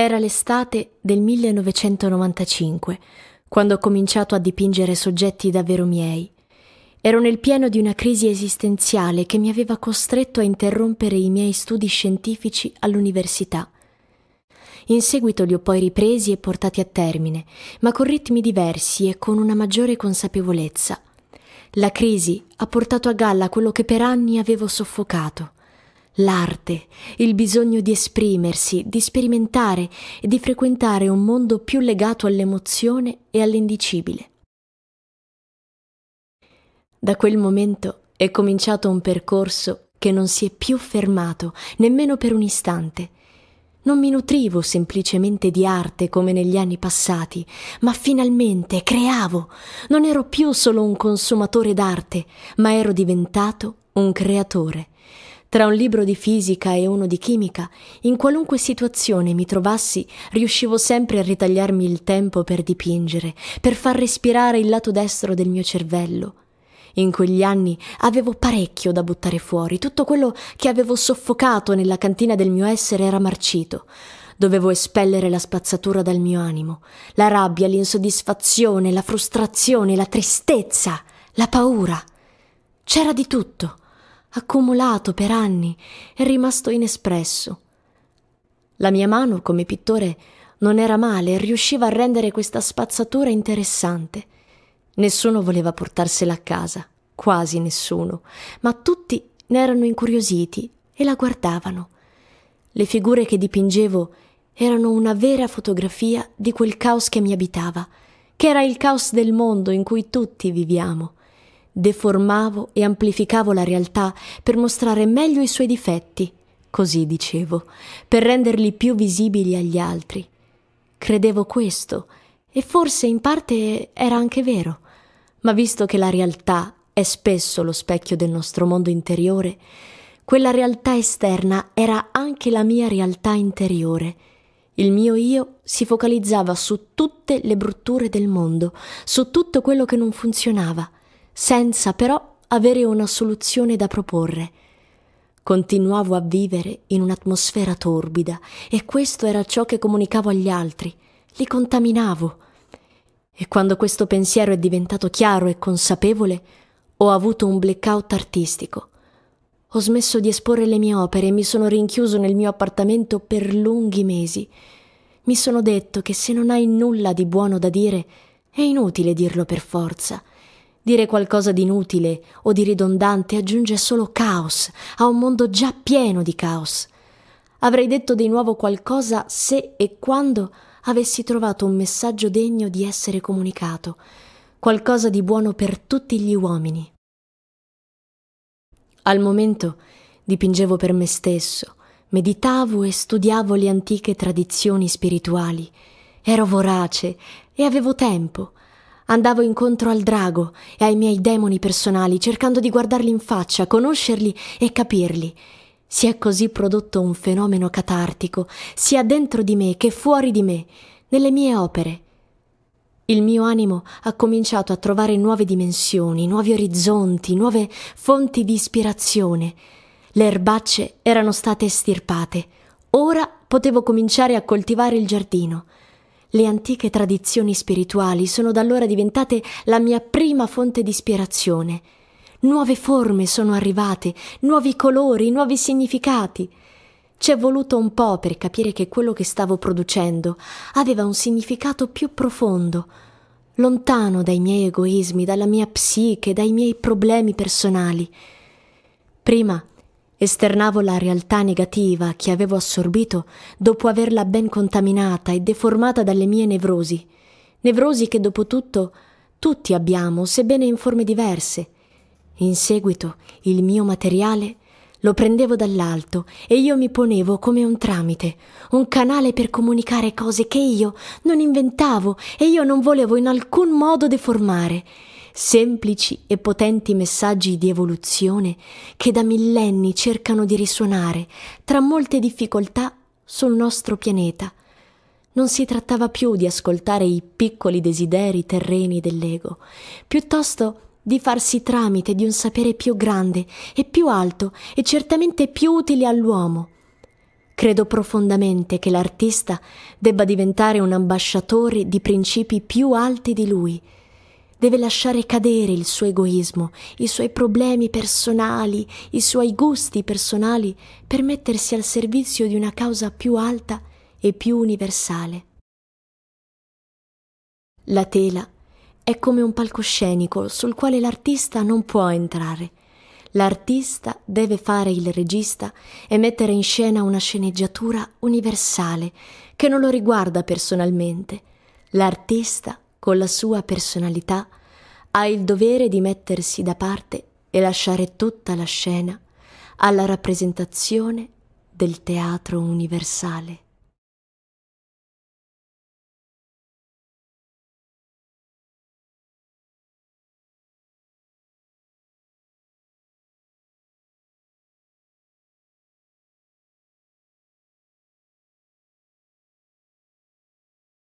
Era l'estate del 1995, quando ho cominciato a dipingere soggetti davvero miei. Ero nel pieno di una crisi esistenziale che mi aveva costretto a interrompere i miei studi scientifici all'università. In seguito li ho poi ripresi e portati a termine, ma con ritmi diversi e con una maggiore consapevolezza. La crisi ha portato a galla quello che per anni avevo soffocato. L'arte, il bisogno di esprimersi, di sperimentare e di frequentare un mondo più legato all'emozione e all'indicibile. Da quel momento è cominciato un percorso che non si è più fermato, nemmeno per un istante. Non mi nutrivo semplicemente di arte come negli anni passati, ma finalmente creavo. Non ero più solo un consumatore d'arte, ma ero diventato un creatore. Tra un libro di fisica e uno di chimica, in qualunque situazione mi trovassi, riuscivo sempre a ritagliarmi il tempo per dipingere, per far respirare il lato destro del mio cervello. In quegli anni avevo parecchio da buttare fuori, tutto quello che avevo soffocato nella cantina del mio essere era marcito. Dovevo espellere la spazzatura dal mio animo, la rabbia, l'insoddisfazione, la frustrazione, la tristezza, la paura. C'era di tutto, accumulato per anni e rimasto inespresso. La mia mano, come pittore, non era male e riusciva a rendere questa spazzatura interessante. Nessuno voleva portarsela a casa, quasi nessuno, ma tutti ne erano incuriositi e la guardavano. Le figure che dipingevo erano una vera fotografia di quel caos che mi abitava, che era il caos del mondo in cui tutti viviamo. Deformavo e amplificavo la realtà per mostrare meglio i suoi difetti, così dicevo, per renderli più visibili agli altri. Credevo questo, e forse in parte era anche vero. Ma visto che la realtà è spesso lo specchio del nostro mondo interiore, quella realtà esterna era anche la mia realtà interiore. Il mio io si focalizzava su tutte le brutture del mondo, su tutto quello che non funzionava, senza però avere una soluzione da proporre. Continuavo a vivere in un'atmosfera torbida e questo era ciò che comunicavo agli altri, li contaminavo. E quando questo pensiero è diventato chiaro e consapevole, ho avuto un blackout artistico. Ho smesso di esporre le mie opere e mi sono rinchiuso nel mio appartamento per lunghi mesi. Mi sono detto che se non hai nulla di buono da dire, è inutile dirlo per forza. Dire qualcosa di inutile o di ridondante aggiunge solo caos a un mondo già pieno di caos. Avrei detto di nuovo qualcosa se e quando avessi trovato un messaggio degno di essere comunicato, qualcosa di buono per tutti gli uomini. Al momento dipingevo per me stesso, meditavo e studiavo le antiche tradizioni spirituali. Ero vorace e avevo tempo. Andavo incontro al drago e ai miei demoni personali, cercando di guardarli in faccia, conoscerli e capirli. Si è così prodotto un fenomeno catartico, sia dentro di me che fuori di me, nelle mie opere. Il mio animo ha cominciato a trovare nuove dimensioni, nuovi orizzonti, nuove fonti di ispirazione. Le erbacce erano state estirpate. Ora potevo cominciare a coltivare il giardino. Le antiche tradizioni spirituali sono da allora diventate la mia prima fonte di ispirazione. Nuove forme sono arrivate, nuovi colori, nuovi significati. Ci è voluto un po' per capire che quello che stavo producendo aveva un significato più profondo, lontano dai miei egoismi, dalla mia psiche, dai miei problemi personali. Prima esternavo la realtà negativa che avevo assorbito dopo averla ben contaminata e deformata dalle mie nevrosi. Nevrosi che dopo tutto tutti abbiamo, sebbene in forme diverse. In seguito il mio materiale lo prendevo dall'alto e io mi ponevo come un tramite, un canale per comunicare cose che io non inventavo e io non volevo in alcun modo deformare. Semplici e potenti messaggi di evoluzione che da millenni cercano di risuonare tra molte difficoltà sul nostro pianeta. Non si trattava più di ascoltare i piccoli desideri terreni dell'ego, piuttosto di farsi tramite di un sapere più grande e più alto e certamente più utile all'uomo. Credo profondamente che l'artista debba diventare un ambasciatore di principi più alti di lui. Deve lasciare cadere il suo egoismo, i suoi problemi personali, i suoi gusti personali per mettersi al servizio di una causa più alta e più universale. La tela è come un palcoscenico sul quale l'artista non può entrare. L'artista deve fare il regista e mettere in scena una sceneggiatura universale che non lo riguarda personalmente. L'artista, con la sua personalità, ha il dovere di mettersi da parte e lasciare tutta la scena alla rappresentazione del teatro universale.